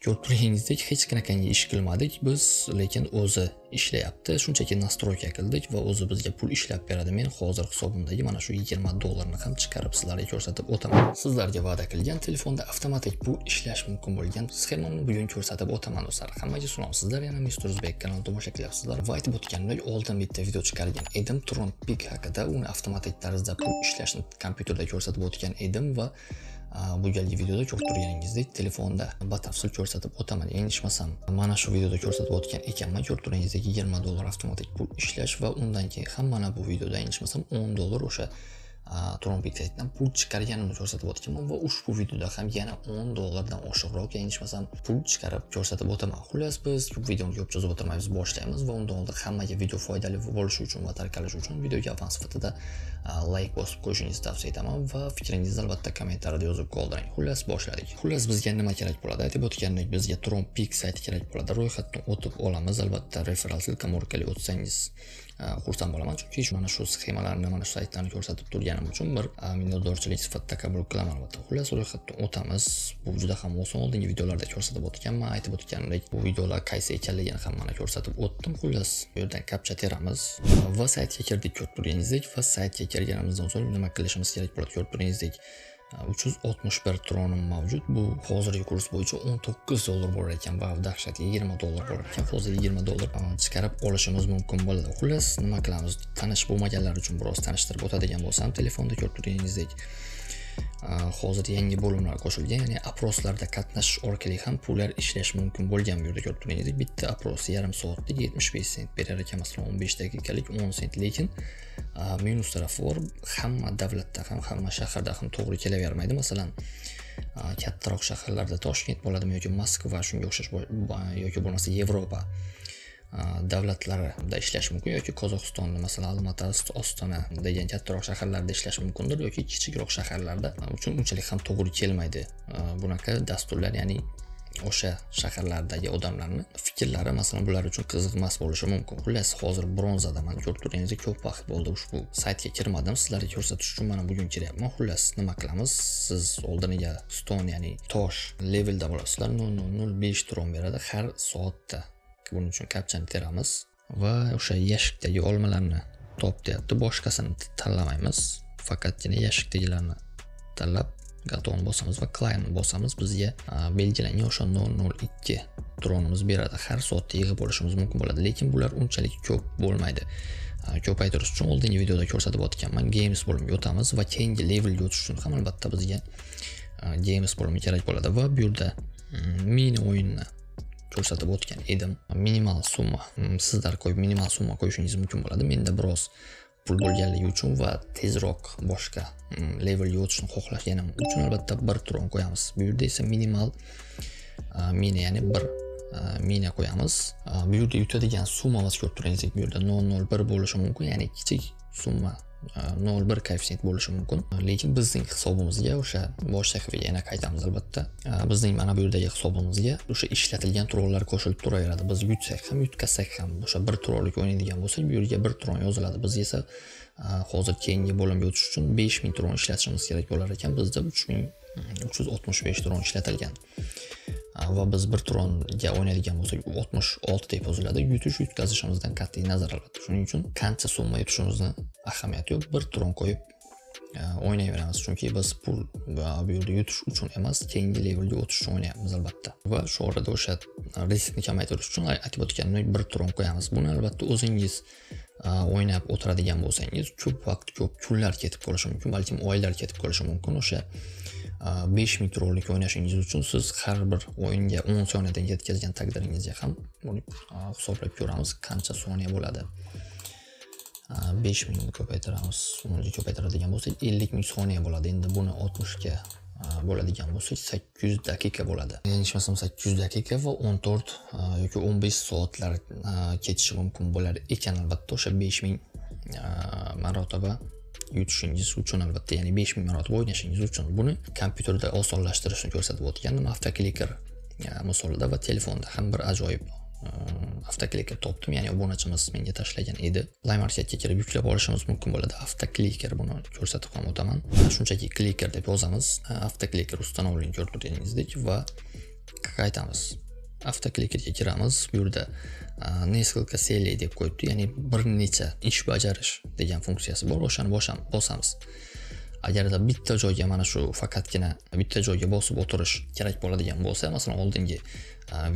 Ko'rganingizdek hech qanaqangi ish qilmadik biz, lekin o'zi ishlayapti. Shunchaki nastroyka qildik va o'zi bizga pul ishlab beradi. Men hozir hisobimdagi mana shu 20 dollarni ham chiqarib sizlarga ko'rsatib o'taman. Sizlarga va'da qilgan telefonda avtomatik pul ishlash mumkin bo'lgan sxemani bugun ko'rsatib o'taman o'zlar. Hammaga salom, sizlar yana Mr. Uzbek kanalini tomosha qilyapsizlar. Va aytib o'tganimdek, oldin bitta video chiqargan edim Tronpick haqida, uni avtomatik tarzda pul ishlashni kompyuterda ko'rsatib o'tgan edim va bu galgi videoda ko'rganingizdek telefonda batafsil ko'rsatib o'taman. Yanglishmasam mana shu videoda ko'rsatib o'tgan ekanman. Ko'rganingizdek 20 dollar avtomatik pul ishlash va undan keyin ham mana bu videoda yanglishmasam 10 dollar o'sha Tronpick saytidan pul chiqarganimni ko'rsatib o'tganman va ushbu videoda ham yana 10 dollardan oshiqroq yanglishmasam pul chiqarib ko'rsatib o'taman. Xullas, biz videoni ko'p chizib o'tirmaymiz, boshlaymiz va undan oldin hammaga video foydali bo'lishi uchun va tarqalishi uchun videoga avans sifatida like bosib qo'yishingizni tavsiya etaman va fikringizni albatta kommentariyada yozib qoldiring. Xullas, boshladik. Xullas, bizga nima kerak bo'ladi? Aytib o'tganimdek, bizga Tronpick sayti kerak bo'ladi. Ro'yxatdan o'tib olamiz, albatta referral ссылкам orqali o'tsangiz xursand bo'laman, chunki mana shu sxemalarni, mana shu saytlarni ko'rsatib turganim uchun bir minnatdorchilik sifatida qabul qilaman albatta. Xullas, ro'yxatdan o'tamiz. Bu juda ham oson, oldingi videolarda ko'rsatib o'tganman. Aytib o'tganimdek, bu videolar qaysi ekanligini ham mana ko'rsatib o'tdim. Xullas, bu yerdan captcha teramiz va saytga kirdik. Ko'rganingizdek, va saytga kirganimizdan so'ng nima qilishimiz kerak bo'ladi? Ko'rganingizdek 361 tronim mavjud. Bu hozirgi kurs bo'yicha 19 dollar bo'lar ekan va dahshatli 20 dollar bo'lar ekan. Hozir 20 dollar chiqarib olishimiz mumkin bo'ladi. Xullas, nima qilamiz? Tanish bo'lmaganlar uchun biroz tanishtirib o'tadigan bo'lsam, telefonda ko'rib turganingizdek hozir yangi bo'limlar qo'shilgan, ya'ni aproslarda qatnashish orqali ham pullar ishlash mumkin bo'lgan. Bu yerda ko'rib turganingizdek, bitta apros yarim soatlik 75 sent berar ekan, masalan 15 daqiqalik 10 sent. Lekin minus tarafi bor, hamma davlatda ham, hamma shaharda ham to'g'ri kelavermaydi. Masalan, kattaroq shaharlarda Toshkent bo'ladimi yoki Moskva shunga o'xshash yoki bo'lmasa Yevropa davlatlarida ishlash mumkin yoki Qozog'istonda, masalan Almaty, Ostona degan kattaroq shaharlarda ishlash mumkindir yoki kichikroq shaharlarda uchun unchalik ham to'g'ri kelmaydi bunaqa dasturlar, ya'ni o'sha shaharlardagi odamlarning fikrlari masalan bular uchun qiziqmas bo'lishi mumkin. Xullas, hozir bronzadaman. Ko'rib turganingizdek, ko'p vaqt bo'ldi ushbu saytga kirmadim. Sizlarga ko'rsatish uchun mana bugun kiryapman. Xullas, nima qilamiz? Siz oldiniga stone, ya'ni tosh levelda bo'lasizlar. 0.05 tron beradi har soatda. Buning uchun kapchani teramiz va o'sha yashikdagi olmalarni top deyapti, boshqasini tanlamaymiz, faqatgina yashikdagilarni tanlab gotov bosamiz va claim bosamiz. Bizga belgilangan o'sha 0.02 tronimiz beradi, har soatda yig'ib olishimiz mumkin bo'ladi. Lekin bular unchalik ko'p bo'lmaydi. Ko'paytirish uchun oldingi videoda ko'rsatib o'tganman, games bo'limiga o'tamiz va keyingi levelga o'tish uchun ham albatta bizga games bo'limi kerak bo'ladi va bu yerda mini o'yinni ko'rsatib o'tgan edim. Minimal summa sizlar qo'yib minimal summa qo'yishingiz mumkin bo'ladi. Menda biroz pul bo'lganligi uchun va tezroq boshqa levelga o'tishni xohlaganim uchun albatta 1 tron qo'yamiz. Bu yerda esa minimal mina, ya'ni 1 mina qo'yamiz. Bu yerda yutadigan summamiz ko'rib turganingizdek, bu yerda 0.01 bo'lishi mumkin, ya'ni kichik summa 0.1 koeffitsient bo'lishi mumkin. Lekin bizning hisobimizga o'sha bosh sahifaga yana qaytamiz albatta. Bizning mana bu yerdagi hisobimizga o'sha ishlatilgan tronlar qo'shilib turaveradi. Biz yutsak ham, yutkasak ham o'sha 1 tronlik o'ynaydigan bo'lsak, bu yerga 1 tron yoziladi. Biz esa hozir keyingi bo'limga o'tish uchun 5000 tron ishlatishimiz kerak bo'lar ekan. Bizda 3365 tron ishlatilgan va biz 1 tronga o'ynaydigan bo'lsak 66 deb yoziladi. Yutish yutkazishimizdan qat'iy nazar albatta. Shuning uchun qancha summa yutishimizni ahamiyati yo'q, 1 tron qo'yib o'ynayveramiz, chunki biz pul bu yerda yutish uchun emas, keyingi levelga o'tish uchun o'ynayapmiz albatta. Va shu orada o'sha riskni kamaytirish uchun aytib o'tganimdek 1 tron qo'yamiz. Buni albatta o'zingiz o'ynab o'tiradigan bo'lsangiz ko'p vaqt, ko'p kunlar ketib qolishi mumkin, balki oylar ketib qolishi mumkin. O'sha 5000 tronlik o'ynashingiz uchun siz har bir o'yinga 10 soniyadan yetkazgan taqdiringizga ham buni hisoblab ko'ramiz, qancha soniya bo'ladi. 5000 ni ko'paytiramiz, uni ko'paytiradigan bo'lsak 50000 soniya bo'ladi. Endi buni 60 ga bo'ladigan bo'lsak 800 daqiqa bo'ladi. Yanglishmasam 800 daqiqa va 14 yoki 15 soatlar ketishi mumkin bo'lar ekan albatta o'sha 5000 marotaba yutishingiz uchun albatta, ya'ni 5000 marotaba o'ynashingiz uchun. Buni kompyuterda osonlashtirishni ko'rsatib o'tgandim avtoklicker misolida va telefonda ham bir ajoyib avtoklicker topdim, ya'ni obunachimiz menga tashlagan edi. Play Marketga kirib yuklab olishimiz mumkin bo'ladi. Avtoklicker, buni ko'rsatib ham o'taman. Shunchaki klicker deb yozamiz. Avtoklicker ustanovligini ko'rib turganingizdek va qaytamiz. Avtoklikka kiramiz. Bu yerda neskilka seley deb qo'yibdi, ya'ni bir necha ish bajarish degan funksiyasi bor. O'shani bosamiz. Agarda bitta joyga mana shu faqatgina bitta joyga bosib o'tirish kerak bo'ladigan bo'lsa, masalan, oldingi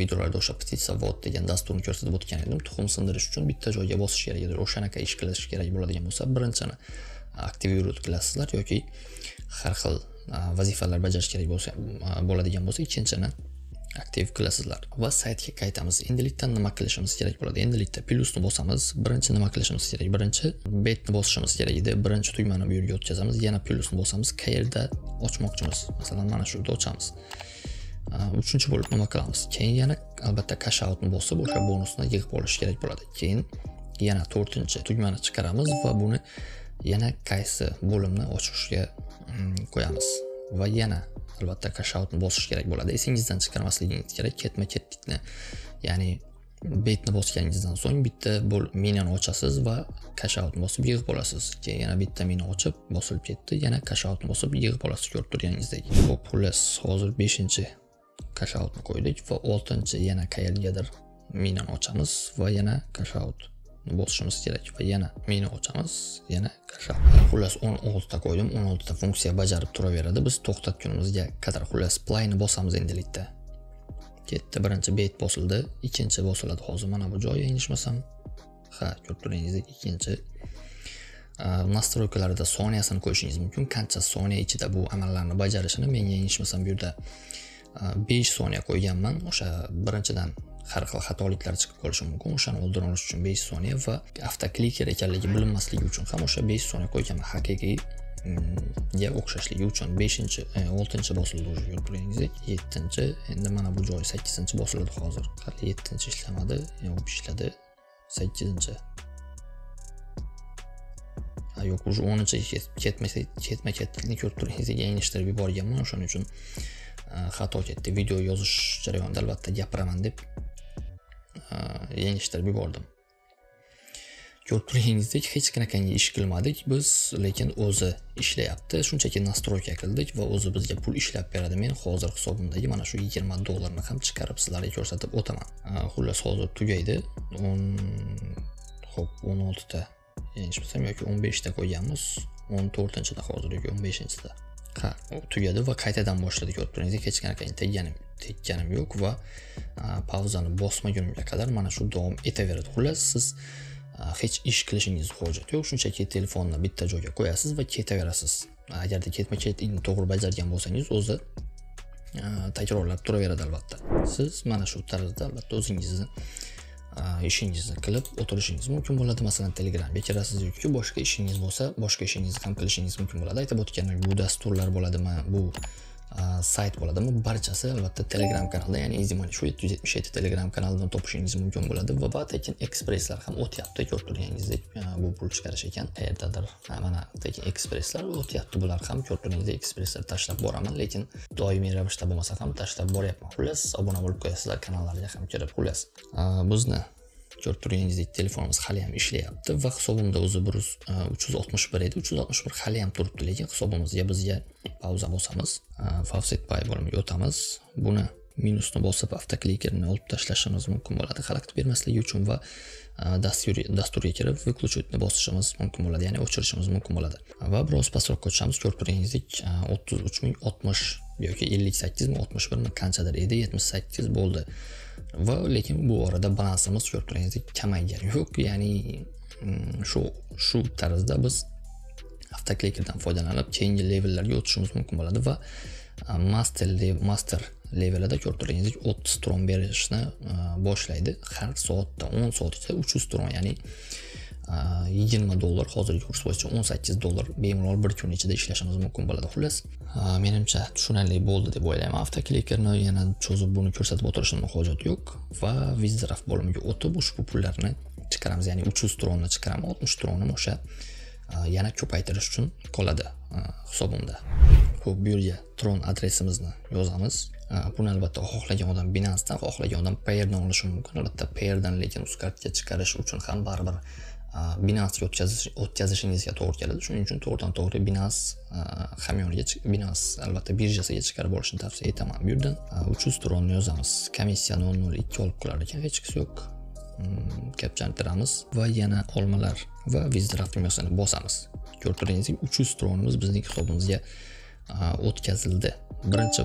videolarda o'sha petitsiya vot degan dasturni ko'rsatib o'tgan edim. Tuxum sindirish uchun bitta joyga bosish kerak edi. O'shanaqa ish qilish kerak bo'ladigan bo'lsa, birinchini aktiv yuritklasizlar yoki har xil vazifalar bajarish kerak bo'lsa bo'ladigan bo'lsa, ikkinchini aktiv qilasizlar. Va saytga qaytamiz. Endilikda nima qilishimiz kerak bo'ladi? Endilikda plyusni bosamiz. Birinchi nima qilishimiz kerak? Birinchi betni bosishimiz kerak edi. Birinchi tugmani bu yerga o'tkazamiz. Yana plyusni bosamiz. Qayerda ochmoqchimiz? Masalan, mana shu yerda ochamiz. Uchinchi bo'lib nima qilamiz? Keyin yana albatta cash outni bosib, o'sha bonusni yig'ib olish kerak bo'ladi. Keyin yana 4-chi tugmani chiqaramiz va buni yana qaysi bo'limni ochishga qo'yamiz. Va yana albatta cash outni bosish kerak bo'ladi. Esingizdan chiqarmasligingiz kerak ketma-ketlikni. Ya'ni betni bosganingizdan so'ng bitta minani ochasiz va cash outni bosib yig'ib olasiz. Keyin yana bitta mina ochib, bosilib ketdi, yana cash outni bosib yig'ib olasiz ko'rib turganingizdek. Xo'p, xullas, hozir 5-chi cash outni qo'ydik va 6-chi yana qayergadir minani ochamiz va yana cash out bosishimiz kerak va yana meni ochamiz, yana cash out. Xullas 16 ta qo'ydim. 16 ta funksiya bajarib turaveradi. Biz to'xtatgunimizga qadar xullas playni bosamiz endilikda. Ketdi, birinchi bet bosildi, ikkinchi bosiladi hozir mana bu joy yanglishmasam. Ha, ko'rib turingizdek ikkinchi. Nastroykalarda soniyasini qo'yishingiz mumkin. Qancha soniya ichida bu amallarni bajarishini, men yanglishmasam bu yerda 5 soniya qo'yganman. O'sha birinchidan har xil xatoliklar chiqib qolishi mumkin. O'shani oldini olish uchun 5 soniya va avtokliker ekanligi bilinmasligi uchun ham o'sha 5 soniya qo'yganman. Haqiqiy ga o'xshashligi uchun 5-chi, 6-chi bosildi, yo'l turingizdek, 7-chi, endi mana bu joy 8-chi bosiladi hozir. Hali 7-chi ishlamadi, yo'q ishladi. 8-chi. Ha, yo'q, o'sha 10-chi ketma-ketlikni ko'rib turingizga yanglishtirib yuborganman. O'shaning uchun xato ketdi. Video yozish jarayonida albatta gapiraman deb yanglishtirib yubordim. Ko'rib turganingizdek, hech qanaqangi ish qilmadik biz, lekin o'zi ishlayapti. Shunchaki nastroyka qildik va o'zi bizga pul ishlab beradi. Men hozir hisobimdagi mana shu $20 ni ham chiqarib sizlarga ko'rsatib o'taman. Xullas, hozir tugaydi. Xo'p, 16 ta, yanglishmasam yoki 15 ta qo'yganmiz. 14-chida hozir yoki 15-chida. Ha, tugadi va qaytadan boshladik. Ko'rib turingizki, hech qanaqangi tekkanim yo'q va pauzani bosmagunimga qadar mana shu davom etaveradi. Xullas, siz hech ish qilishingiz hojat yo'q. Shunchaki telefonni bitta joyga qo'yasiz va ketaverasiz. Agarda ketma-ketlikni to'g'ri bajargan bo'lsangiz, o'zi takrorlab turaveradi albatta. Siz mana shu tarzda albatta o'zingizni ishingizni qilib o'tirishingiz mumkin bo'ladi. Masalan, Telegramga kirasiz yoki boshqa ishingiz bo'lsa, boshqa ishingizni ham qilishingiz mumkin bo'ladi. Aytib o'tganim, bu dasturlar bo'ladimi, bu sayt bo'ladimi, barchasi albatta Telegram kanalida, ya'ni Easy Money Show 777 Telegram kanalidan topishingiz mumkin bo'ladi. Va Tekin Expresslar ham o'tyapti, ko'rib turganingizdek, bu pul chiqarish ekan. Qayerdadir mana Tekin Expresslar o'tyapti, bular ham ko'rib turganingizdek Expresslar tashlab boraman, lekin doimiy ravishda bo'lmasa ham tashlab boryapman. Xullas, obuna bo'lib qo'yasizlar, kanallarga ham kirib, xullas, bizni ko'rib turganingizdek telefonimiz hali ham ishlayapti va hisobimda o'zi 361 edi. 361 hali ham turibdi, lekin hisobimizga bizga pauza bosamiz. FausetPay bo'limiga o'tamiz. Buni minusni bosib avtoklikerni olib tashlashimiz mumkin bo'ladi xalaqit bermasligi uchun va dasturga kirib выключить bosishimiz mumkin bo'ladi, ya'ni o'chirishimiz mumkin bo'ladi. Va biroz pastroqqa o'tishamiz. Ko'rib turganingizdek 33060 yoki 5861 qanchadir edi, 78 bo'ldi. Va lekin bu orada balansimiz ko'rib turganingizdek kamaygani yo'q, ya'ni shu tarzda biz avtoklikerdan foydalanib keyingi levellarga o'tishimiz mumkin bo'ladi va master levelida ko'rib turganingizdek 30 tron berishni boshlaydi. Har soatda 10 soat ichida 300 tron, ya'ni $20 hozirgi kurs bo'yicha $18 bemalol bir kun ichida ishlashimiz mumkin bo'ladi. Xullas, menimcha tushunarli bo'ldi deb o'ylayman. Avtoklikerni yana cho'zib buni ko'rsatib o'tirishning hojati yo'q va Wizdraft bo'limiga o'tib ushbu pullarni chiqaramiz, ya'ni 300 tronni chiqaraman, 60 tronni o'sha yana ko'paytirish uchun qoladi hisobimda. Xo'p, bu yerga Tron adresimizni yozamiz. Buni albatta xohlagan odam Binance'dan, xohlagan odam Payer'dan olishi mumkin. Albatta Payer'dan, lekin UzCard'ga chiqarish uchun ham baribir Binance o'tkazishingizga to'g'ri keladi. Shuning uchun to'g'ridan-to'g'ri Binance hamyoniga Binance albatta birjasiga chiqarib olishni tavsiya etaman. Bu yerdan 300 tronni yozamiz. Komissiya 0.02 olib qolar ekan, hech qisi yo'q. Kapchantiramiz va yana olmalar va vizdraft premyosini bosamiz. Ko'rib turingizki, 300 tronimiz bizning hisobimizga o'tkazildi. Birinchi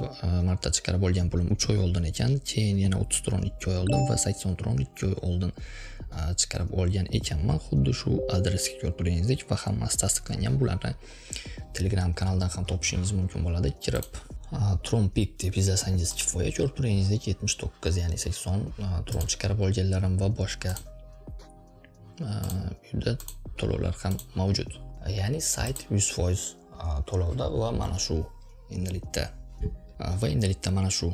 marta chiqarib olgan pulim 3 oy oldin ekan, keyin yana 30 tron 2 oy oldin va 80 tron 2 oy oldin chiqarib olgan ekanman. Xuddi shu adresga ko'rib turingizdek va hammasi tasdiqlangan. Bularni Telegram kanalidan ham topishingiz mumkin bo'ladi. Kirib Tronpick deb yozsangiz kifoya. Ko'rib turingizdek 79, ya'ni 80 tron chiqarib olganlarim va boshqa uyda to'lovlar ham mavjud. Ya'ni sayt 100% to'lovda va mana shu endilikda mana shu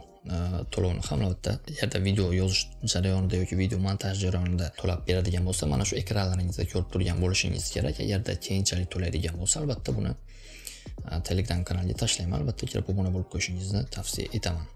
to'lovni ham albatta yerda video yozish jarayonida yoki video montaj jarayonida to'lab beradigan bo'lsa, mana shu ekranlaringizda ko'rib turgan bo'lishingiz kerak. Agarda keyinchalik to'laydigan bo'lsa, albatta buni Telegram kanaliga tashlayman. Albatta kirib obuna bo'lib qo'yishingizni tavsiya etaman.